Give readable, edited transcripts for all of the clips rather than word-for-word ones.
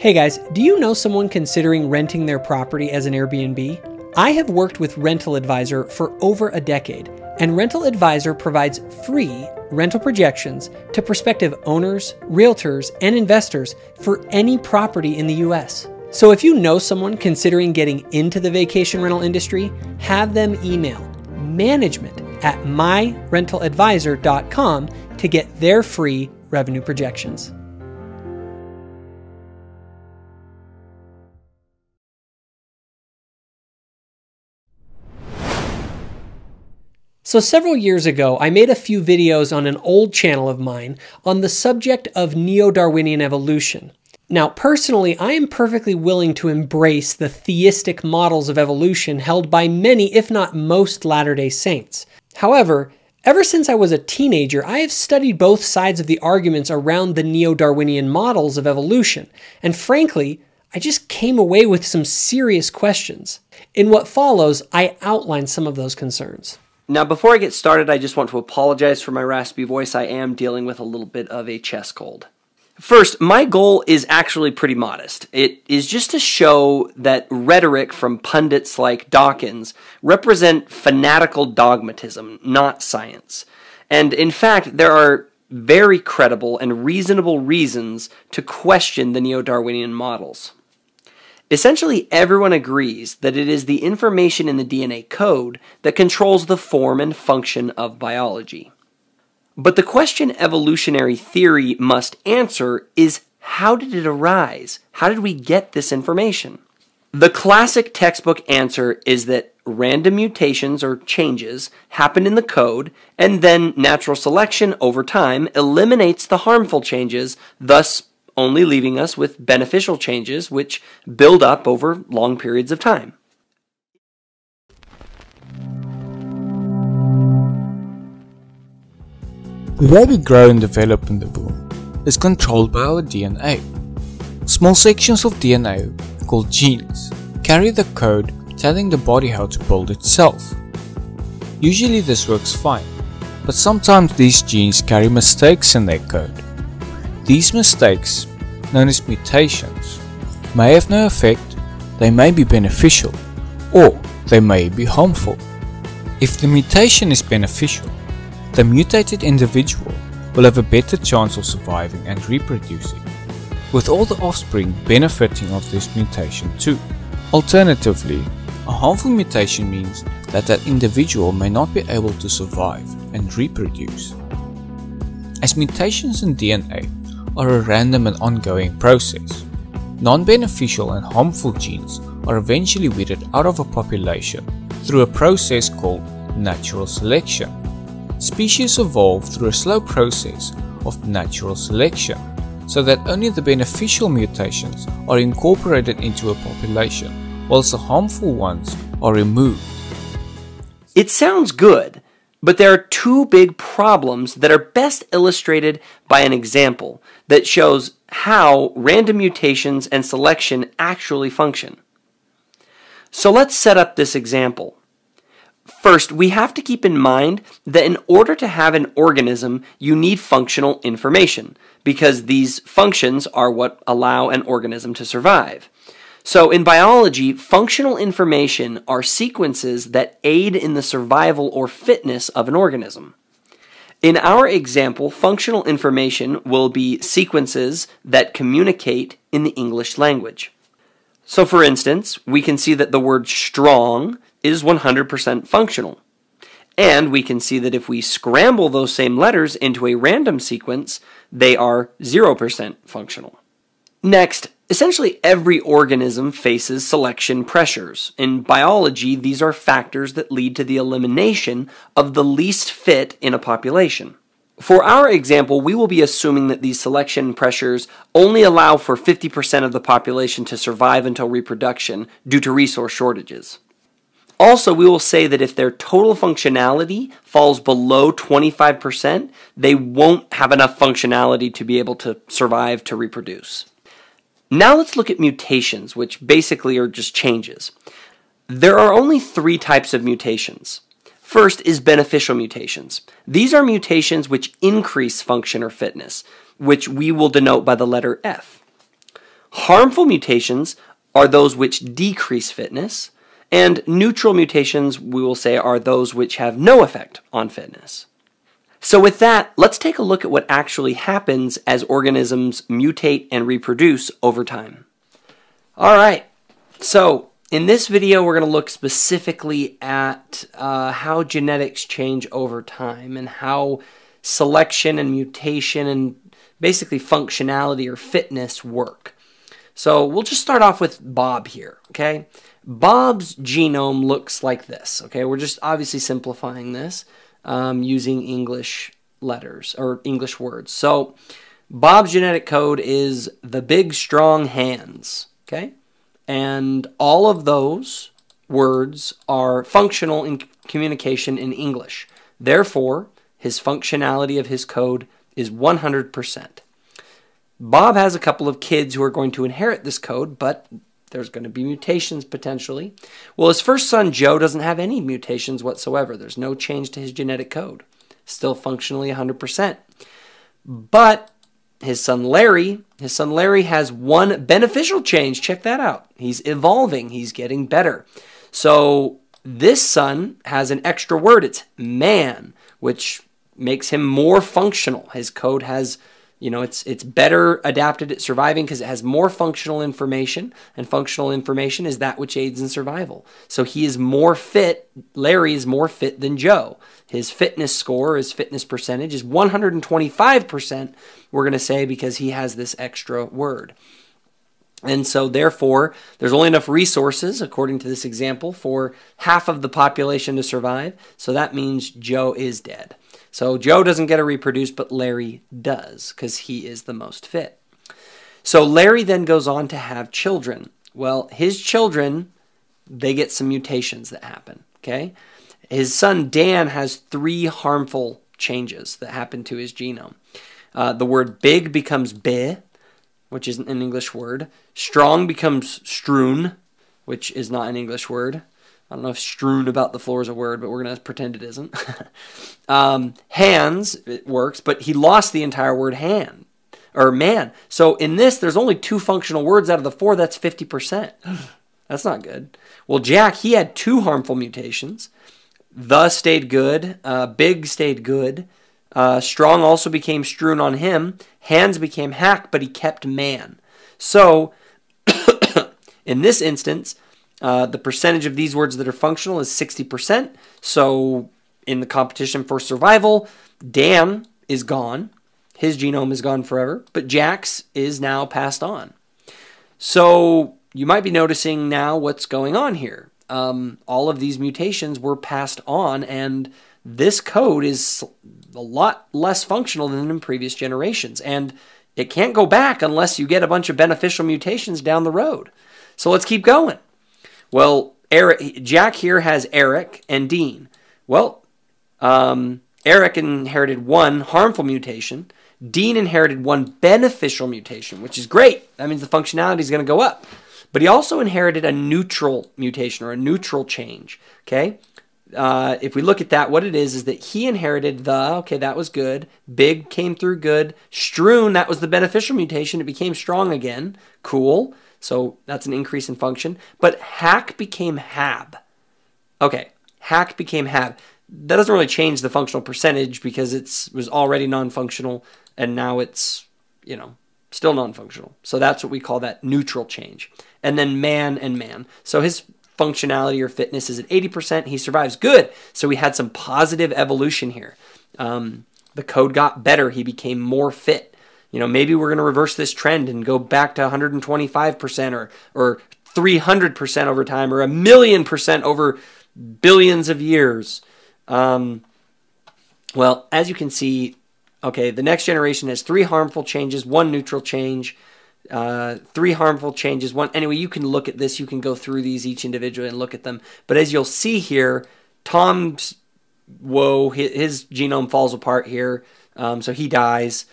Hey guys, do you know someone considering renting their property as an Airbnb? I have worked with Rental Advisor for over a decade, and Rental Advisor provides free rental projections to prospective owners, realtors, and investors for any property in the US. So if you know someone considering getting into the vacation rental industry, have them email management@myrentaladvisor.com to get their free revenue projections. So several years ago, I made a few videos on an old channel of mine on the subject of Neo-Darwinian evolution. Now, personally, I am perfectly willing to embrace the theistic models of evolution held by many, if not most, Latter-day Saints. However, ever since I was a teenager, I have studied both sides of the arguments around the Neo-Darwinian models of evolution, and frankly, I just came away with some serious questions. In what follows, I outline some of those concerns. Now, before I get started, I just want to apologize for my raspy voice. I am dealing with a little bit of a chest cold. First, my goal is actually pretty modest. It is just to show that rhetoric from pundits like Dawkins represent fanatical dogmatism, not science. And in fact, there are very credible and reasonable reasons to question the Neo-Darwinian models. Essentially, everyone agrees that it is the information in the DNA code that controls the form and function of biology. But the question evolutionary theory must answer is, how did it arise? How did we get this information? The classic textbook answer is that random mutations or changes happen in the code, and then natural selection over time eliminates the harmful changes, thus only leaving us with beneficial changes which build up over long periods of time. The way we grow and develop in the womb is controlled by our DNA. Small sections of DNA, called genes, carry the code telling the body how to build itself. Usually this works fine, but sometimes these genes carry mistakes in their code. These mistakes, known as mutations, may have no effect, they may be beneficial, or they may be harmful. If the mutation is beneficial, the mutated individual will have a better chance of surviving and reproducing, with all the offspring benefiting of this mutation too. Alternatively, a harmful mutation means that that individual may not be able to survive and reproduce. As mutations in DNA are a random and ongoing process, non-beneficial and harmful genes are eventually weeded out of a population through a process called natural selection. Species evolve through a slow process of natural selection, so that only the beneficial mutations are incorporated into a population, whilst the harmful ones are removed. It sounds good, but there are two big problems that are best illustrated by an example that shows how random mutations and selection actually function. So let's set up this example. First, we have to keep in mind that in order to have an organism, you need functional information, because these functions are what allow an organism to survive. So in biology, functional information are sequences that aid in the survival or fitness of an organism. In our example, functional information will be sequences that communicate in the English language. So for instance, we can see that the word strong is 100% functional. And we can see that if we scramble those same letters into a random sequence, they are 0% functional. Next, essentially every organism faces selection pressures. In biology, these are factors that lead to the elimination of the least fit in a population. For our example, we will be assuming that these selection pressures only allow for 50% of the population to survive until reproduction due to resource shortages. Also, we will say that if their total functionality falls below 25%, they won't have enough functionality to be able to survive to reproduce. Now let's look at mutations, which basically are just changes. There are only three types of mutations. First is beneficial mutations. These are mutations which increase function or fitness, which we will denote by the letter F. Harmful mutations are those which decrease fitness, and neutral mutations, we will say, are those which have no effect on fitness. So with that, let's take a look at what actually happens as organisms mutate and reproduce over time. All right, so in this video, we're going to look specifically at how genetics change over time and how selection and mutation and basically functionality or fitness work. So we'll just start off with Bob here, okay? Bob's genome looks like this, okay? We're just obviously simplifying this using English letters or English words. So Bob's genetic code is the big, strong hands, okay? And all of those words are functional in communication in English. Therefore, his functionality of his code is 100%. Bob has a couple of kids who are going to inherit this code, but there's going to be mutations potentially. Well, his first son, Joe, doesn't have any mutations whatsoever. There's no change to his genetic code. Still functionally 100%. But his son Larry has one beneficial change. Check that out. He's evolving. He's getting better. So this son has an extra word. It's man, which makes him more functional. His code has, you know, it's better adapted at surviving because it has more functional information, and functional information is that which aids in survival. So he is more fit. Larry is more fit than Joe. His fitness score, his fitness percentage is 125%, we're going to say, because he has this extra word. And so therefore, there's only enough resources, according to this example, for half of the population to survive. So that means Joe is dead. So Joe doesn't get to reproduce, but Larry does because he is the most fit. So Larry then goes on to have children. Well, his children, they get some mutations that happen, okay? His son Dan has three harmful changes that happen to his genome. The word big becomes be, which isn't an English word. Strong becomes strewn, which is not an English word. I don't know if strewn about the floor is a word, but we're going to pretend it isn't. Hands, it works, but he lost the entire word hand, or man. So in this, there's only two functional words out of the four. That's 50%. That's not good. Well, Jack, he had two harmful mutations. The stayed good. Big stayed good. Strong also became strewn on him. Hands became hack, but he kept man. So in this instance, the percentage of these words that are functional is 60%. So in the competition for survival, Dan is gone. His genome is gone forever, but Jack's is now passed on. So you might be noticing now what's going on here. All of these mutations were passed on, and this code is a lot less functional than in previous generations. And it can't go back unless you get a bunch of beneficial mutations down the road. So let's keep going. Well, Jack here has Eric and Dean. Well, Eric inherited one harmful mutation. Dean inherited one beneficial mutation, which is great. That means the functionality is going to go up. But he also inherited a neutral mutation or a neutral change, okay? If we look at that, what it is that he inherited the, okay, that was good. Big came through good. Strewn, that was the beneficial mutation. It became strong again. Cool. So that's an increase in function. But hack became hab. Okay, hack became hab. That doesn't really change the functional percentage because it was already non-functional and now it's, you know, still non-functional. So that's what we call that neutral change. And then man and man. So his functionality or fitness is at 80%. He survives. Good. So we had some positive evolution here. The code got better. He became more fit. You know, maybe we're going to reverse this trend and go back to 125% or 300% over time or 1,000,000% over billions of years. Well, as you can see, okay, the next generation has three harmful changes, one neutral change, three harmful changes, one. Anyway, you can look at this. You can go through these each individually and look at them. But as you'll see here, Tom's, whoa, his genome falls apart here, so he dies.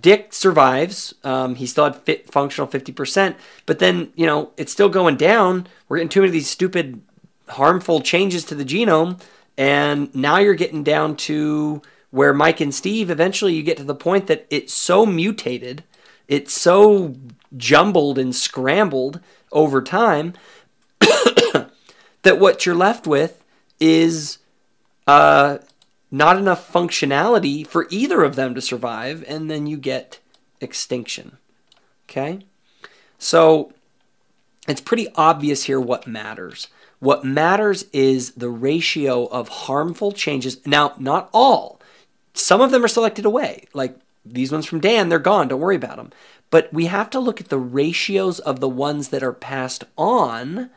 Dick survives. He still had functional 50%, but then, you know, it's still going down. We're getting too many of these stupid, harmful changes to the genome, and now you're getting down to where Mike and Steve, eventually you get to the point that it's so mutated, it's so jumbled and scrambled over time, that what you're left with is not enough functionality for either of them to survive, and then you get extinction. Okay? So it's pretty obvious here what matters. What matters is the ratio of harmful changes. Now, not all. Some of them are selected away. Like these ones from Dan, they're gone. Don't worry about them. But we have to look at the ratios of the ones that are passed on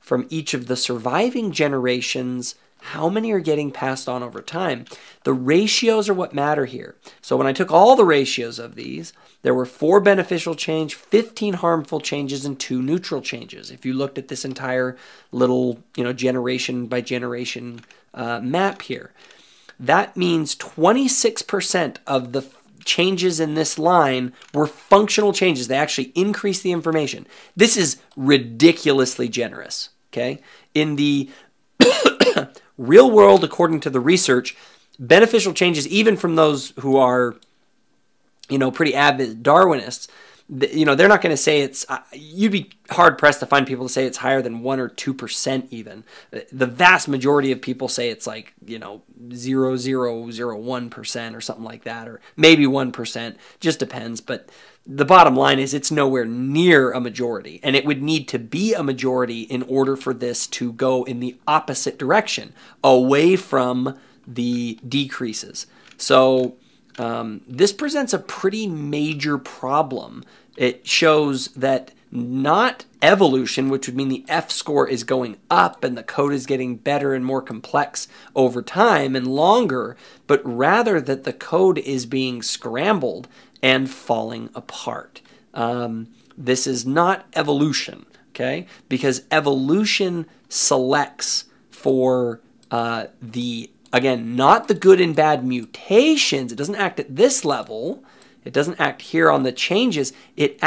from each of the surviving generations. How many are getting passed on over time? The ratios are what matter here. So when I took all the ratios of these, there were 4 beneficial change, 15 harmful changes, and 2 neutral changes. If you looked at this entire little, generation by generation map here, that means 26% of the changes in this line were functional changes. They actually increased the information. This is ridiculously generous, okay? In the real world, according to the research, beneficial changes, even from those who are, pretty avid Darwinists, they're not going to say it's, you'd be hard-pressed to find people to say it's higher than 1 or 2% even. The vast majority of people say it's like, 0.001% or something like that, or maybe 1%, just depends. But the bottom line is it's nowhere near a majority, and it would need to be a majority in order for this to go in the opposite direction, away from the decreases. So this presents a pretty major problem. It shows that not evolution, which would mean the F-score is going up and the code is getting better and more complex over time and longer, but rather that the code is being scrambled and falling apart. This is not evolution, okay? Because evolution selects for again, not the good and bad mutations. It doesn't act at this level. It doesn't act here on the changes. It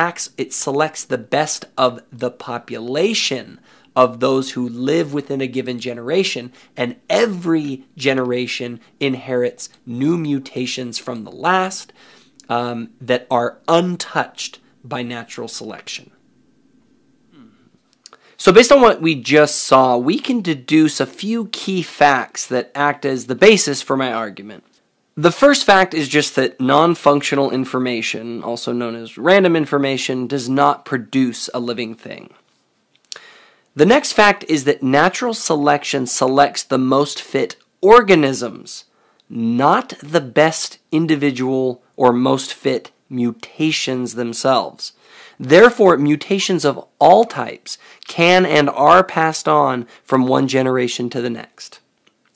selects the best of the population of those who live within a given generation, and every generation inherits new mutations from the last that are untouched by natural selection. So based on what we just saw, we can deduce a few key facts that act as the basis for my argument. The first fact is just that non-functional information, also known as random information, does not produce a living thing. The next fact is that natural selection selects the most fit organisms, not the best individual or most fit mutations themselves. Therefore, mutations of all types can and are passed on from one generation to the next.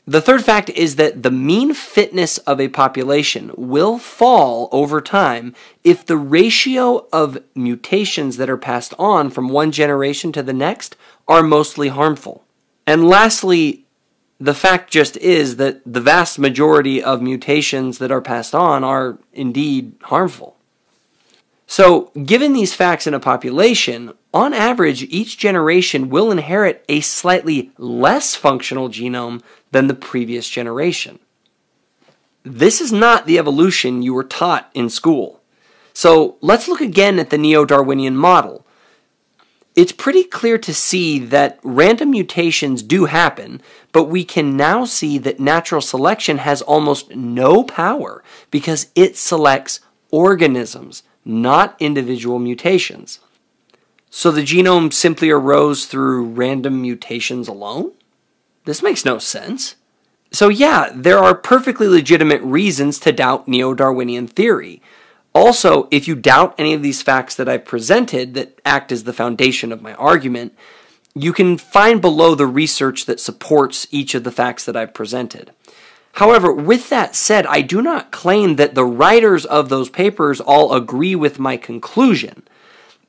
The third fact is that the mean fitness of a population will fall over time if the ratio of mutations that are passed on from one generation to the next are mostly harmful. And lastly, the fact just is that the vast majority of mutations that are passed on are indeed harmful. So, given these facts in a population, on average, each generation will inherit a slightly less functional genome than the previous generation. This is not the evolution you were taught in school. So, let's look again at the Neo-Darwinian model. It's pretty clear to see that random mutations do happen, but we can now see that natural selection has almost no power because it selects organisms, not individual mutations. So the genome simply arose through random mutations alone? This makes no sense. So yeah, there are perfectly legitimate reasons to doubt Neo-Darwinian theory. Also, if you doubt any of these facts that I've presented that act as the foundation of my argument, you can find below the research that supports each of the facts that I've presented. However, with that said, I do not claim that the writers of those papers all agree with my conclusion,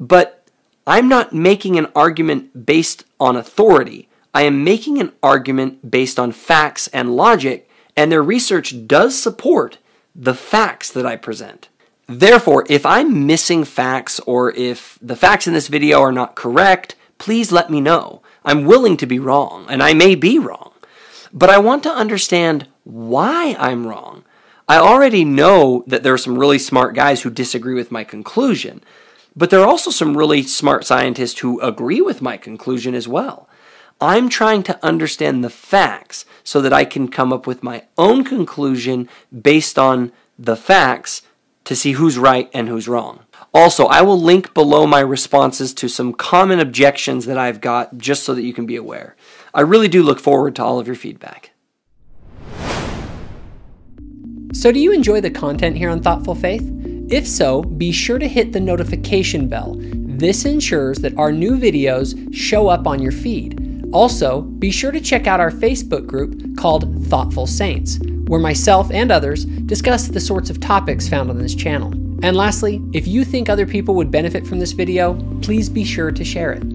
but I'm not making an argument based on authority. I am making an argument based on facts and logic, and their research does support the facts that I present. Therefore, if I'm missing facts or if the facts in this video are not correct, please let me know. I'm willing to be wrong, and I may be wrong, but I want to understand why I'm wrong. I already know that there are some really smart guys who disagree with my conclusion, But there are also some really smart scientists who agree with my conclusion as well. I'm trying to understand the facts so that I can come up with my own conclusion based on the facts to see who's right and who's wrong. Also, I will link below my responses to some common objections that I've got just so that you can be aware. I really do look forward to all of your feedback. So do you enjoy the content here on Thoughtful Faith? If so, be sure to hit the notification bell. This ensures that our new videos show up on your feed. Also, be sure to check out our Facebook group called Thoughtful Saints, where myself and others discuss the sorts of topics found on this channel. And lastly, if you think other people would benefit from this video, please be sure to share it.